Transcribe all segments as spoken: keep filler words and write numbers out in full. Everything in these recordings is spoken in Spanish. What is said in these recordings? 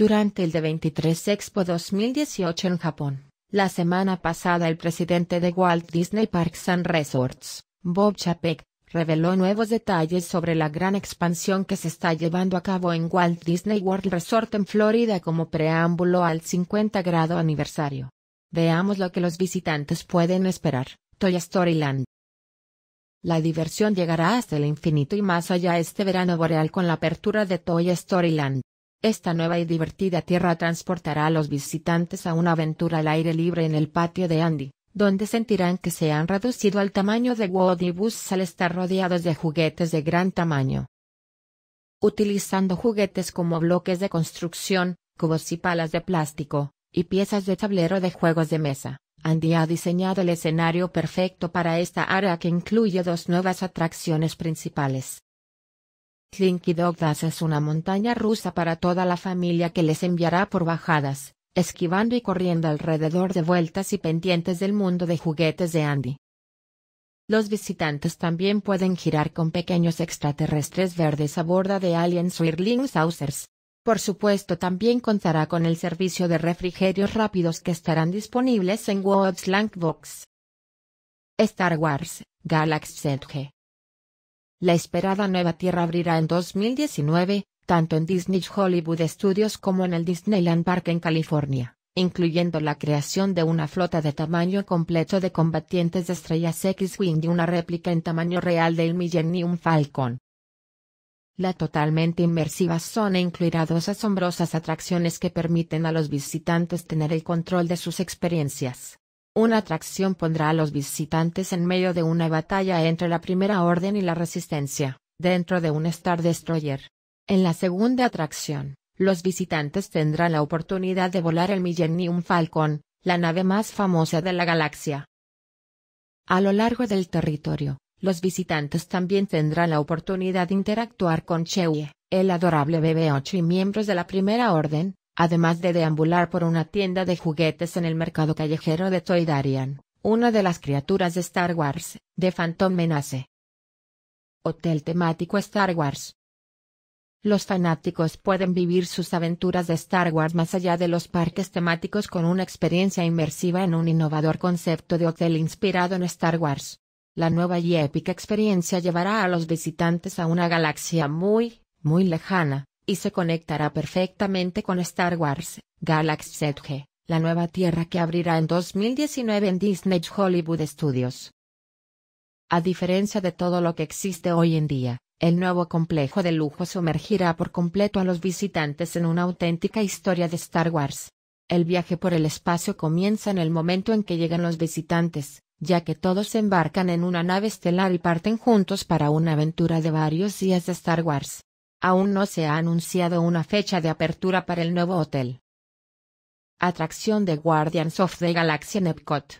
durante el D veintitrés Expo dos mil dieciocho en Japón. La semana pasada el presidente de Walt Disney Parks and Resorts, Bob Chapek, reveló nuevos detalles sobre la gran expansión que se está llevando a cabo en Walt Disney World Resort en Florida como preámbulo al cincuenta grado aniversario. Veamos lo que los visitantes pueden esperar. Toy Story Land. La diversión llegará hasta el infinito y más allá este verano boreal con la apertura de Toy Story Land. Esta nueva y divertida tierra transportará a los visitantes a una aventura al aire libre en el patio de Andy, donde sentirán que se han reducido al tamaño de Woody y Buzz al estar rodeados de juguetes de gran tamaño. Utilizando juguetes como bloques de construcción, cubos y palas de plástico, y piezas de tablero de juegos de mesa, Andy ha diseñado el escenario perfecto para esta área que incluye dos nuevas atracciones principales. Slinky Dog Dash es una montaña rusa para toda la familia que les enviará por bajadas, esquivando y corriendo alrededor de vueltas y pendientes del mundo de juguetes de Andy. Los visitantes también pueden girar con pequeños extraterrestres verdes a bordo de Alien Swirling Saucers. Por supuesto también contará con el servicio de refrigerios rápidos que estarán disponibles en Woody's Lunch Box. Star Wars, Galaxy's Edge. La esperada nueva tierra abrirá en dos mil diecinueve, tanto en Disney's Hollywood Studios como en el Disneyland Park en California, incluyendo la creación de una flota de tamaño completo de combatientes de estrellas X-Wing y una réplica en tamaño real del Millennium Falcon. La totalmente inmersiva zona incluirá dos asombrosas atracciones que permiten a los visitantes tener el control de sus experiencias. Una atracción pondrá a los visitantes en medio de una batalla entre la Primera Orden y la Resistencia, dentro de un Star Destroyer. En la segunda atracción, los visitantes tendrán la oportunidad de volar el Millennium Falcon, la nave más famosa de la galaxia. A lo largo del territorio, los visitantes también tendrán la oportunidad de interactuar con Chewie, el adorable B B ocho y miembros de la Primera Orden, además de deambular por una tienda de juguetes en el mercado callejero de Toydarian, una de las criaturas de Star Wars, de Phantom Menace. Hotel temático Star Wars. Los fanáticos pueden vivir sus aventuras de Star Wars más allá de los parques temáticos con una experiencia inmersiva en un innovador concepto de hotel inspirado en Star Wars. La nueva y épica experiencia llevará a los visitantes a una galaxia muy, muy lejana, y se conectará perfectamente con Star Wars, Galaxy's Edge, la nueva tierra que abrirá en dos mil diecinueve en Disney Hollywood Studios. A diferencia de todo lo que existe hoy en día, el nuevo complejo de lujo sumergirá por completo a los visitantes en una auténtica historia de Star Wars. El viaje por el espacio comienza en el momento en que llegan los visitantes, ya que todos se embarcan en una nave estelar y parten juntos para una aventura de varios días de Star Wars. Aún no se ha anunciado una fecha de apertura para el nuevo hotel. Atracción de Guardians of the Galaxy en Epcot.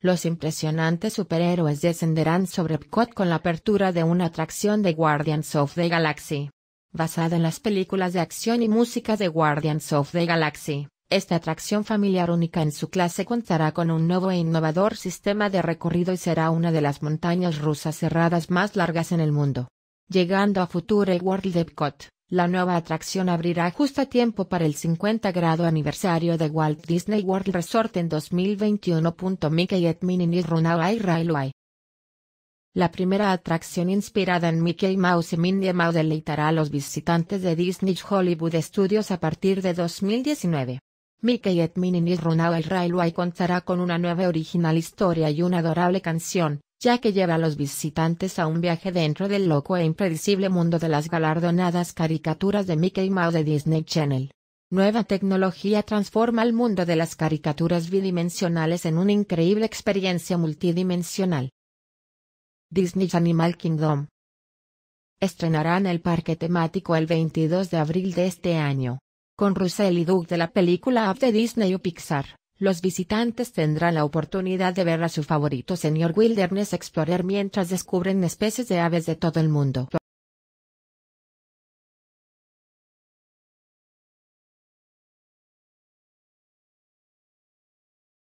Los impresionantes superhéroes descenderán sobre Epcot con la apertura de una atracción de Guardians of the Galaxy. Basada en las películas de acción y música de Guardians of the Galaxy, esta atracción familiar única en su clase contará con un nuevo e innovador sistema de recorrido y será una de las montañas rusas cerradas más largas en el mundo. Llegando a Future World de Epcot, la nueva atracción abrirá justo a tiempo para el cincuenta grado aniversario de Walt Disney World Resort en dos mil veintiuno. Mickey and Minnie's Runaway Railway. La primera atracción inspirada en Mickey Mouse y Minnie Mouse deleitará a los visitantes de Disney Hollywood Studios a partir de dos mil diecinueve. Mickey and Minnie's Runaway Railway contará con una nueva original historia y una adorable canción, ya que lleva a los visitantes a un viaje dentro del loco e impredecible mundo de las galardonadas caricaturas de Mickey Mouse de Disney Channel. Nueva tecnología transforma el mundo de las caricaturas bidimensionales en una increíble experiencia multidimensional. Disney's Animal Kingdom. Estrenarán el parque temático el veintidós de abril de este año. Con Russell y Dug de la película Up de Disney o Pixar, los visitantes tendrán la oportunidad de ver a su favorito señor Wilderness Explorer mientras descubren especies de aves de todo el mundo.